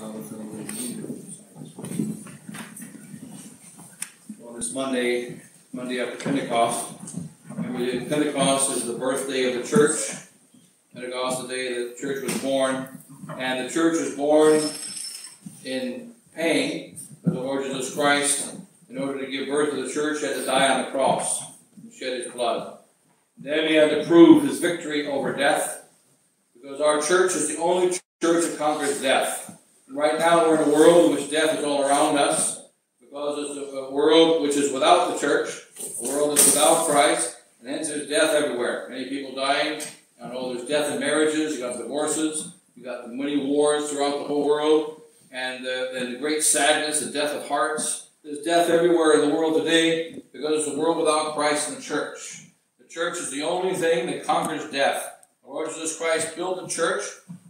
Well, this Monday after Pentecost, Pentecost is the birthday of the church. Pentecost is the day the church was born, and the church was born in pain of the Lord Jesus Christ in order to give birth to the church, had to die on the cross and shed his blood. Then he had to prove his victory over death, because our church is the only church that conquers death. And right now we're in a world in which death is all around us, because it's a world which is without the church, a world that's without Christ, and hence there's death everywhere. Many people dying. I know there's death in marriages, you got divorces, you got the many wars throughout the whole world, and the great sadness, the death of hearts. There's death everywhere in the world today, because it's a world without Christ and the church. The church is the only thing that conquers death. The Lord Jesus Christ built the church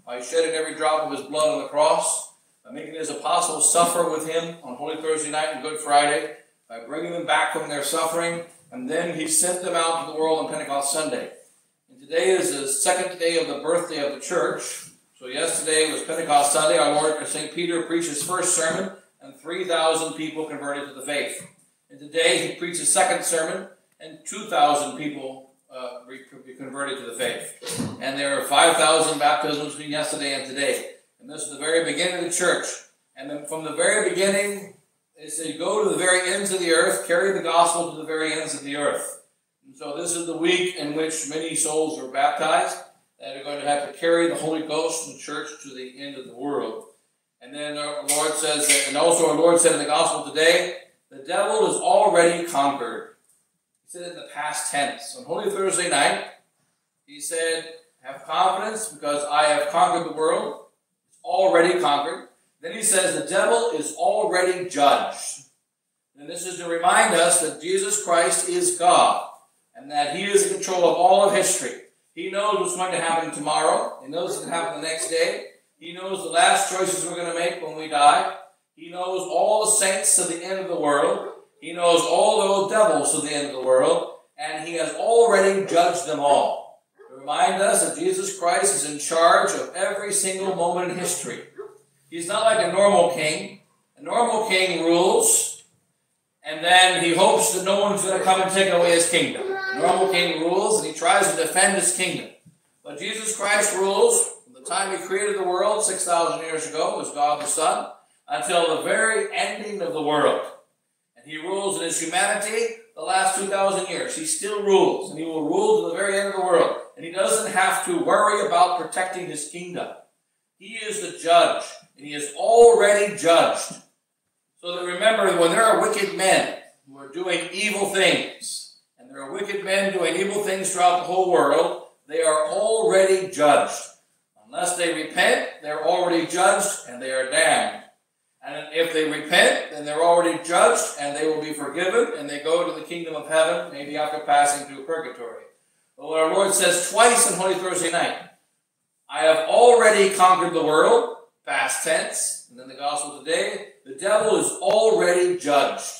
by shedding every drop of his blood on the cross, by making his apostles suffer with him on Holy Thursday night and Good Friday, by bringing them back from their suffering, and then he sent them out to the world on Pentecost Sunday. And today is the second day of the birthday of the church. So yesterday was Pentecost Sunday. Our Lord St. Peter preached his first sermon, and 3,000 people converted to the faith. And today he preached his second sermon, and 2,000 people converted to the faith. And there were 5,000 baptisms between yesterday and today. And this is the very beginning of the church. And then from the very beginning, they say, go to the very ends of the earth, carry the gospel to the very ends of the earth. And so this is the week in which many souls were baptized, that are going to have to carry the Holy Ghost and church to the end of the world. And then our Lord says, our Lord said in the gospel today, the devil is already conquered. He said it in the past tense. On Holy Thursday night, he said, have confidence because I have conquered the world. It's already conquered. Then he says, the devil is already judged. And this is to remind us that Jesus Christ is God, and that he is in control of all of history. He knows what's going to happen tomorrow. He knows what's going to happen the next day. He knows the last choices we're going to make when we die. He knows all the saints to the end of the world. He knows all the devils to the end of the world. And he has already judged them all. To remind us that Jesus Christ is in charge of every single moment in history. He's not like a normal king. A normal king rules, and then he hopes that no one's going to come and take away his kingdom. The normal king rules, and he tries to defend his kingdom. But Jesus Christ rules from the time he created the world 6,000 years ago as God the Son until the very ending of the world. And he rules in his humanity the last 2,000 years. He still rules, and he will rule to the very end of the world. And he doesn't have to worry about protecting his kingdom. He is the judge, and he is already judged. So that remember, when there are wicked men who are doing evil things, there are wicked men doing evil things throughout the whole world. They are already judged. Unless they repent, they're already judged and they are damned. And if they repent, then they're already judged and they will be forgiven and they go to the kingdom of heaven, maybe after passing through purgatory. But what our Lord says twice on Holy Thursday night, I have already conquered the world, past tense, and then the gospel today, the devil is already judged.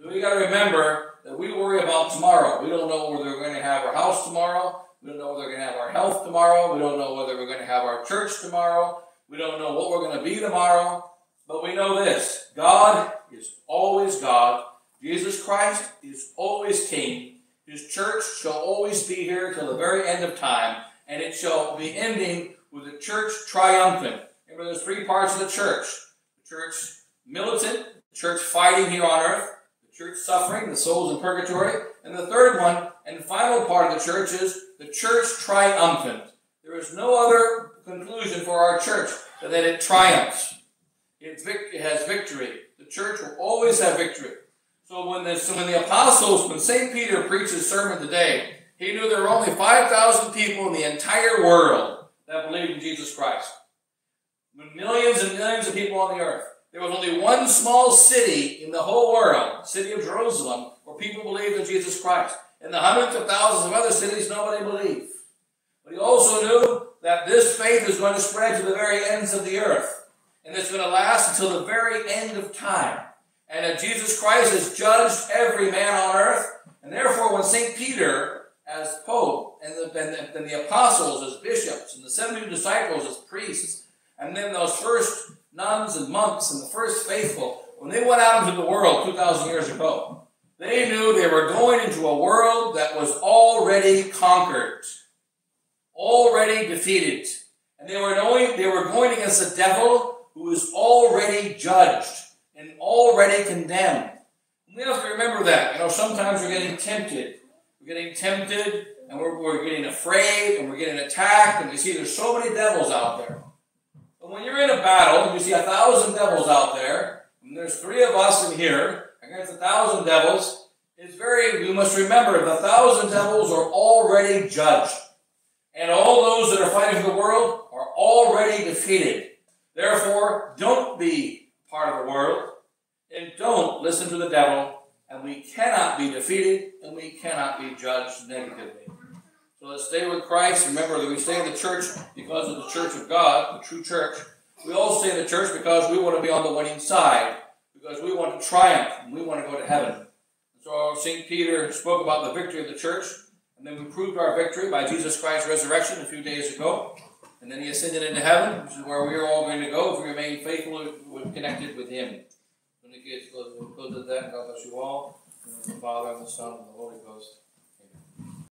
So we got to remember that we worry about tomorrow. We don't know whether we're going to have our house tomorrow. We don't know whether we're going to have our health tomorrow. We don't know whether we're going to have our church tomorrow. We don't know what we're going to be tomorrow. But we know this. God is always God. Jesus Christ is always King. His church shall always be here till the very end of time. And it shall be ending with the church triumphant. Remember, there's three parts of the church. The church militant, the church fighting here on earth, church suffering, the souls in purgatory. And the third one, and final part of the church is the church triumphant. There is no other conclusion for our church than that it triumphs. It has victory. The church will always have victory. So when the apostles, when St. Peter preached his sermon today, he knew there were only 5,000 people in the entire world that believed in Jesus Christ. When millions and millions of people on the earth, there was only one small city in the whole world, city of Jerusalem, where people believed in Jesus Christ. In the hundreds of thousands of other cities, nobody believed. But he also knew that this faith is going to spread to the very ends of the earth. And it's going to last until the very end of time. And that Jesus Christ has judged every man on earth. And therefore, when St. Peter, as Pope, and the apostles as bishops, and the 72 disciples as priests, and then those first nuns and monks and the first faithful, when they went out into the world 2,000 years ago, they knew they were going into a world that was already conquered, already defeated. And they were going against a devil who is already judged and already condemned. And we have to remember that. You know, sometimes we're getting tempted. We're getting tempted, and we're getting afraid, and we're getting attacked, and we see there's so many devils out there. But when you're in a battle, you see 1,000 devils out there, and there's 3 of us in here, against 1,000 devils, you must remember, the 1,000 devils are already judged. And all those that are fighting for the world are already defeated. Therefore, don't be part of the world, and don't listen to the devil, and we cannot be defeated, and we cannot be judged negatively. So let's stay with Christ. Remember that we stay in the church because of the church of God, the true church. We all stay in the church because we want to be on the winning side, because we want to triumph, and we want to go to heaven. So St. Peter spoke about the victory of the church, and then we proved our victory by Jesus Christ's resurrection a few days ago, and then he ascended into heaven, which is where we are all going to go if we remain faithful and connected with him. When the kids close to that, God bless you all, in the Father, and the Son, and the Holy Ghost.